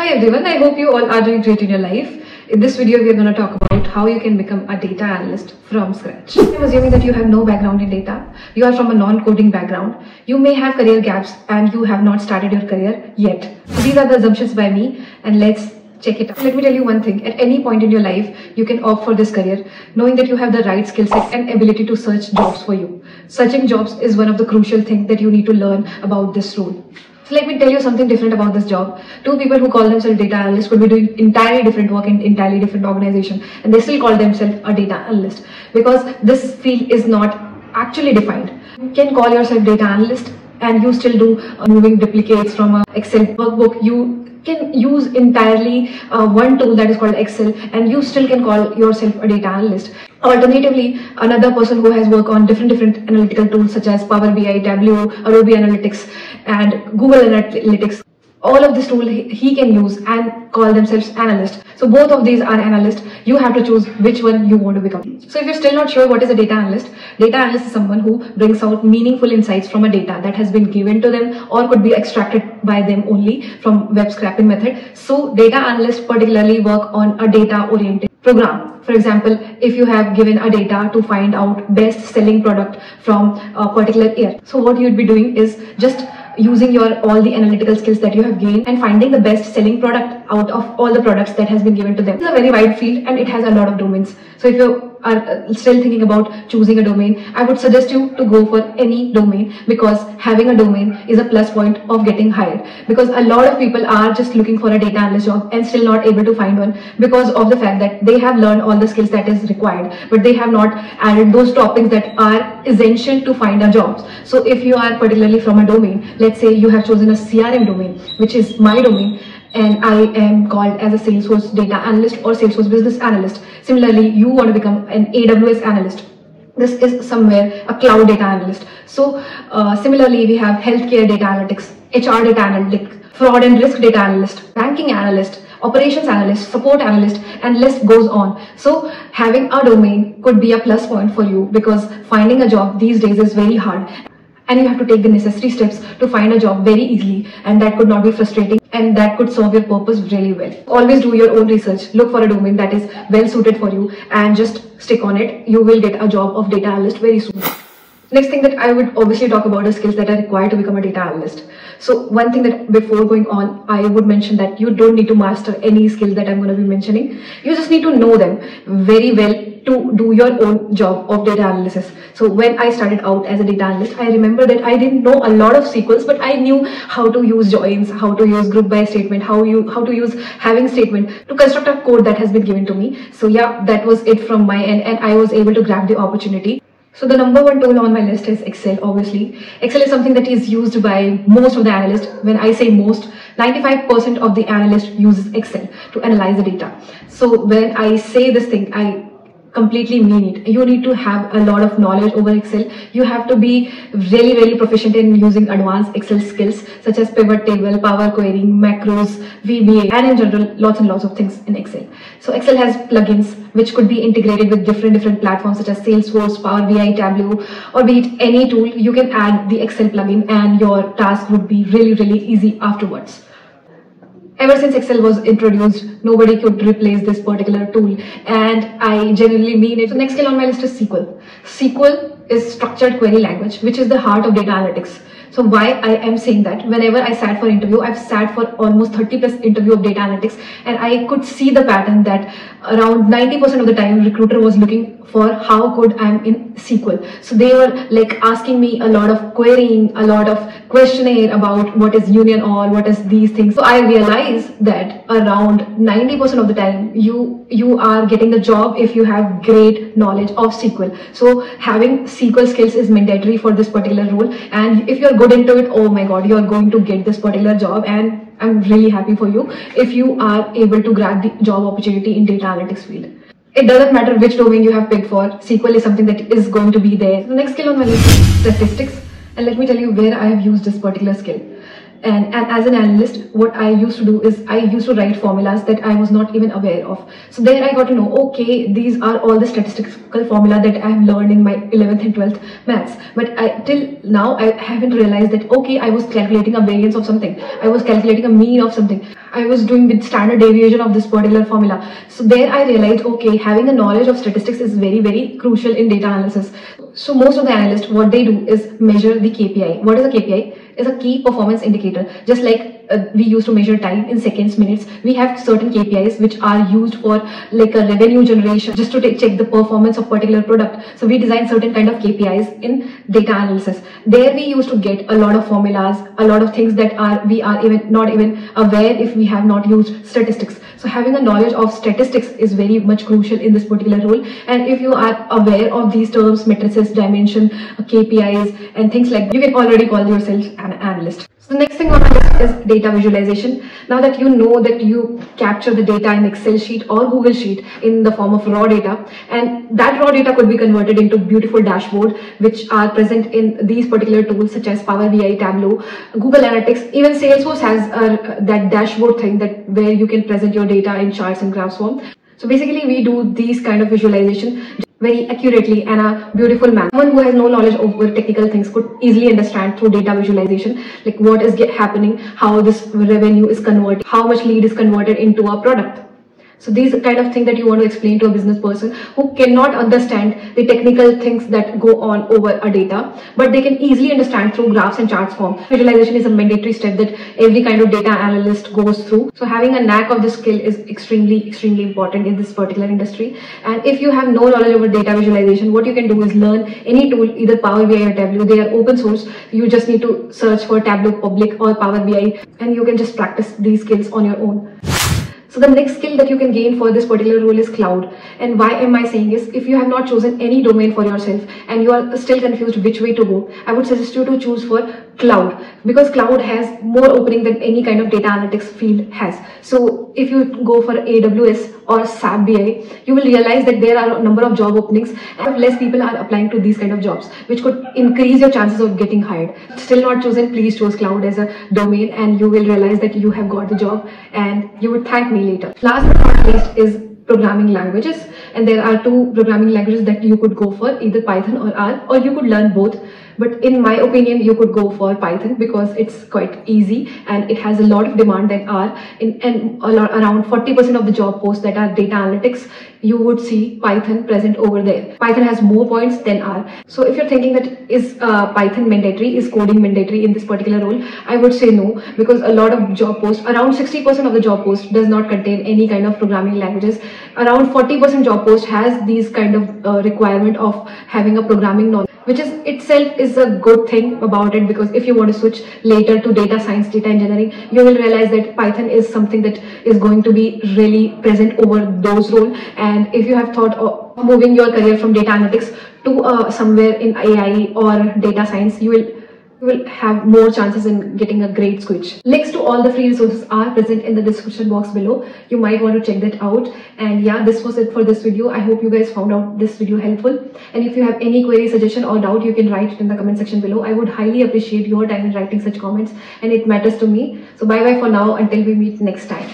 Hi everyone, I hope you all are doing great in your life. In this video, we are going to talk about how you can become a data analyst from scratch. I'm assuming that you have no background in data. You are from a non-coding background. You may have career gaps and you have not started your career yet. These are the assumptions by me, and let's check it out. Let me tell you one thing. At any point in your life, you can opt for this career, knowing that you have the right skill set and ability to search jobs for you. Searching jobs is one of the crucial things that you need to learn about this role. So let me tell you something different about this job. Two people who call themselves data analysts could be doing entirely different work in entirely different organization, and they still call themselves a data analyst because this field is not actually defined. You can call yourself data analyst and you still do moving duplicates from an Excel workbook. You can use entirely one tool that is called Excel, and you still can call yourself a data analyst. Alternatively, another person who has worked on different analytical tools such as Power BI, Tableau, Adobe Analytics and Google Analytics, all of this tool he can use and call themselves analyst. So both of these are analysts. You have to choose which one you want to become. So if you're still not sure what is a data analyst is someone who brings out meaningful insights from a data that has been given to them or could be extracted by them only from web scraping method. So data analysts particularly work on a data oriented program. For example, if you have given a data to find out best selling product from a particular year. So what you'd be doing is just using all the analytical skills that you have gained and finding the best selling product out of all the products that has been given to them. It's a very wide field and it has a lot of domains. So if you are still thinking about choosing a domain, I would suggest you to go for any domain, because having a domain is a plus point of getting hired, because a lot of people are just looking for a data analyst job and still not able to find one because of the fact that they have learned all the skills that is required, but they have not added those topics that are essential to find a job. So if you are particularly from a domain, let's say you have chosen a CRM domain, which is my domain, and I am called as a Salesforce data analyst or Salesforce business analyst. Similarly, you want to become an AWS analyst. This is somewhere a cloud data analyst. So similarly, we have healthcare data analytics, HR data analytics, fraud and risk data analyst, banking analyst, operations analyst, support analyst, and list goes on. So having a domain could be a plus point for you, because finding a job these days is very hard. And you have to take the necessary steps to find a job very easily, and that could not be frustrating, and that could serve your purpose really well. Always do your own research. Look for a domain that is well suited for you and just stick on it. You will get a job of data analyst very soon. Next thing that I would obviously talk about is skills that are required to become a data analyst. So one thing that before going on, I would mention that you don't need to master any skill that I'm going to be mentioning. You just need to know them very well to do your own job of data analysis. So when I started out as a data analyst, I remember that I didn't know a lot of SQLs, but I knew how to use joins, how to use group by statement, how to use having statement to construct a code that has been given to me. So yeah, that was it from my end, and I was able to grab the opportunity. So the number one tool on my list is Excel, obviously. Excel is something that is used by most of the analysts. When I say most, 95% of the analysts uses Excel to analyze the data. So when I say this thing, I completely mean it. You need to have a lot of knowledge over Excel. You have to be really, really proficient in using advanced Excel skills such as pivot table, power querying, macros, VBA, and in general, lots and lots of things in Excel. So Excel has plugins which could be integrated with different platforms such as Salesforce, Power BI, Tableau, or be it any tool. You can add the Excel plugin and your task would be really, really easy afterwards. Ever since Excel was introduced, nobody could replace this particular tool, and I generally mean it. So next skill on my list is SQL. SQL is structured query language, which is the heart of data analytics. So why I am saying that, whenever I sat for interview, I've sat for almost 30+ interview of data analytics, and I could see the pattern that around 90% of the time recruiter was looking for how good I am in SQL. So they were like asking me a lot of querying, a lot of questionnaire about what is union or what is these things. So I realized that around 90% of the time you are getting the job if you have great knowledge of SQL. So having SQL skills is mandatory for this particular role, and if you're good into it, oh my god, you're going to get this particular job, and I'm really happy for you if you are able to grab the job opportunity in data analytics field. It doesn't matter which domain you have picked for, SQL is something that is going to be there. The next skill on my list is statistics, and let me tell you where I have used this particular skill. And as an analyst, what I used to do is I used to write formulas that I was not even aware of. So there I got to know, okay, these are all the statistical formula that I have learned in my 11th and 12th maths. But till now, I haven't realized that, okay, I was calculating a variance of something. I was calculating a mean of something. I was doing the standard deviation of this particular formula. So there I realized, okay, having a knowledge of statistics is very, very crucial in data analysis. So most of the analysts, what they do is measure the KPI. What is a KPI? It's a key performance indicator. Just like we used to measure time in seconds, minutes, we have certain KPIs which are used for like a revenue generation, just to check the performance of particular product. So we design certain kind of KPIs in data analysis. There we used to get a lot of formulas, a lot of things that we are not even aware if we have not used statistics. So having a knowledge of statistics is very much crucial in this particular role. And if you are aware of these terms, matrices, dimension, KPIs and things like that, you can already call yourself an analyst. So the next thing on the list is data visualization. Now that you know that you capture the data in Excel sheet or Google sheet in the form of raw data, and that raw data could be converted into beautiful dashboard which are present in these particular tools such as Power BI, Tableau, Google Analytics, even Salesforce has that dashboard thing that where you can present your data in charts and graphs form. So basically we do these kind of visualization very accurately and a beautiful manner. Someone who has no knowledge over technical things could easily understand through data visualization, like what is happening, how this revenue is converted, how much lead is converted into a product. So these kind of things that you want to explain to a business person who cannot understand the technical things that go on over a data, but they can easily understand through graphs and charts form. Visualization is a mandatory step that every kind of data analyst goes through. So having a knack of this skill is extremely, extremely important in this particular industry. And if you have no knowledge over data visualization, what you can do is learn any tool, either Power BI or Tableau. They are open source. You just need to search for Tableau Public or Power BI, and you can just practice these skills on your own. So the next skill that you can gain for this particular role is cloud. And why am I saying this? If you have not chosen any domain for yourself and you are still confused which way to go, I would suggest you to choose for cloud, because cloud has more opening than any kind of data analytics field has. So if you go for AWS or SAP BI, you will realize that there are a number of job openings and less people are applying to these kind of jobs, which could increase your chances of getting hired. Still not chosen, please choose cloud as a domain and you will realize that you have got the job and you would thank me later. Last but not least is programming languages, and there are two programming languages that you could go for, either Python or R, or you could learn both. But in my opinion, you could go for Python because it's quite easy and it has a lot of demand that are around 40% of the job posts that are data analytics, you would see Python present over there. Python has more points than R. So if you're thinking that is Python mandatory, is coding mandatory in this particular role, I would say no, because a lot of job posts, around 60% of the job post does not contain any kind of programming languages. Around 40% job post has these kind of requirement of having a programming knowledge, which is itself is a good thing about it, because if you want to switch later to data science, data engineering, you will realize that Python is something that is going to be really present over those roles. And if you have thought of moving your career from data analytics to somewhere in AI or data science, you will have more chances in getting a great switch. Links to all the free resources are present in the description box below. You might want to check that out. And yeah, this was it for this video. I hope you guys found out this video helpful. And if you have any query, suggestion or doubt, you can write it in the comment section below. I would highly appreciate your time in writing such comments, and it matters to me. So bye bye for now, until we meet next time.